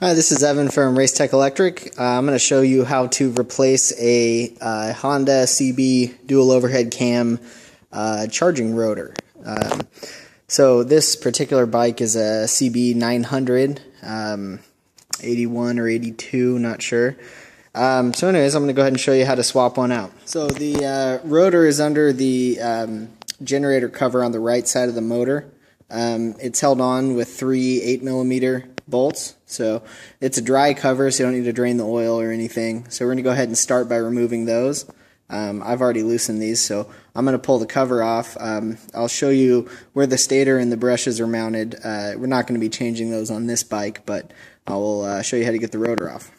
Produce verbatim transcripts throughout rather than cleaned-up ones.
Hi, this is Evan from RaceTech Electric. Uh, I'm going to show you how to replace a uh, Honda C B dual overhead cam uh, charging rotor. Um, so this particular bike is a C B nine hundred, um, eighty-one or eighty-two, not sure. Um, so anyways, I'm going to go ahead and show you how to swap one out. So the uh, rotor is under the um, generator cover on the right side of the motor. Um, it's held on with three eight millimeter bolts, so it's a dry cover, so you don't need to drain the oil or anything. So we're going to go ahead and start by removing those. Um, I've already loosened these, so I'm going to pull the cover off. Um, I'll show you where the stator and the brushes are mounted. Uh, we're not going to be changing those on this bike, but I will uh, show you how to get the rotor off.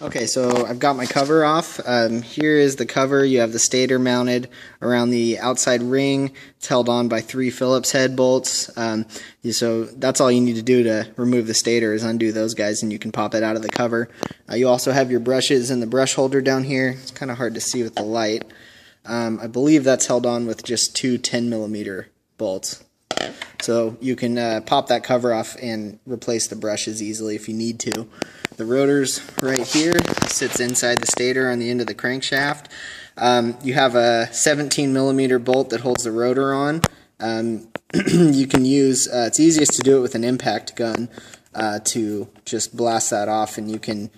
Okay, so I've got my cover off. Um, here is the cover. You have the stator mounted around the outside ring. It's held on by three Phillips head bolts. Um, so that's all you need to do to remove the stator is undo those guys, and you can pop it out of the cover. Uh, you also have your brushes in the brush holder down here. It's kind of hard to see with the light. Um, I believe that's held on with just two ten millimeter bolts. So you can uh, pop that cover off and replace the brushes easily if you need to. The rotor's right here, sits inside the stator on the end of the crankshaft. Um, you have a seventeen millimeter bolt that holds the rotor on. Um, you can use, uh, it's easiest to do it with an impact gun uh, to just blast that off, and you can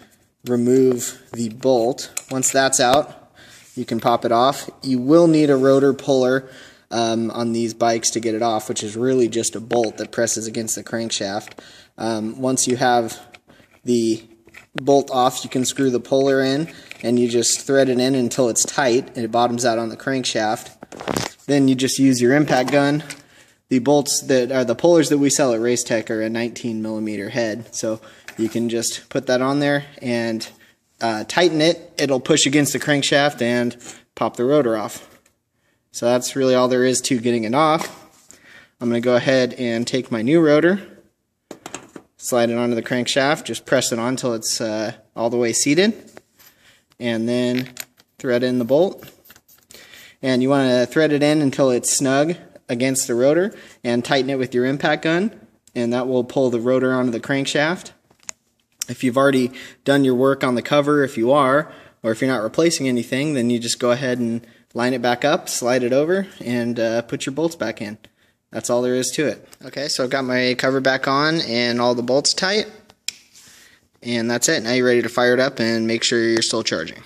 remove the bolt. Once that's out, you can pop it off. You will need a rotor puller Um, on these bikes to get it off, which is really just a bolt that presses against the crankshaft. Um, once you have the bolt off, you can screw the puller in, and you just thread it in until it's tight and it bottoms out on the crankshaft. Then you just use your impact gun. The bolts that are the pullers that we sell at RaceTech are a nineteen millimeter head, so you can just put that on there and uh, tighten it. It'll push against the crankshaft and pop the rotor off. So that's really all there is to getting it off. I'm going to go ahead and take my new rotor, slide it onto the crankshaft, just press it on until it's uh, all the way seated, and then thread in the bolt. And you want to thread it in until it's snug against the rotor and tighten it with your impact gun, and that will pull the rotor onto the crankshaft. If you've already done your work on the cover, if you are, or if you're not replacing anything, then you just go ahead and line it back up, slide it over, and uh, put your bolts back in. That's all there is to it. Okay, so I've got my cover back on and all the bolts tight, and that's it. Now you're ready to fire it up and make sure you're still charging.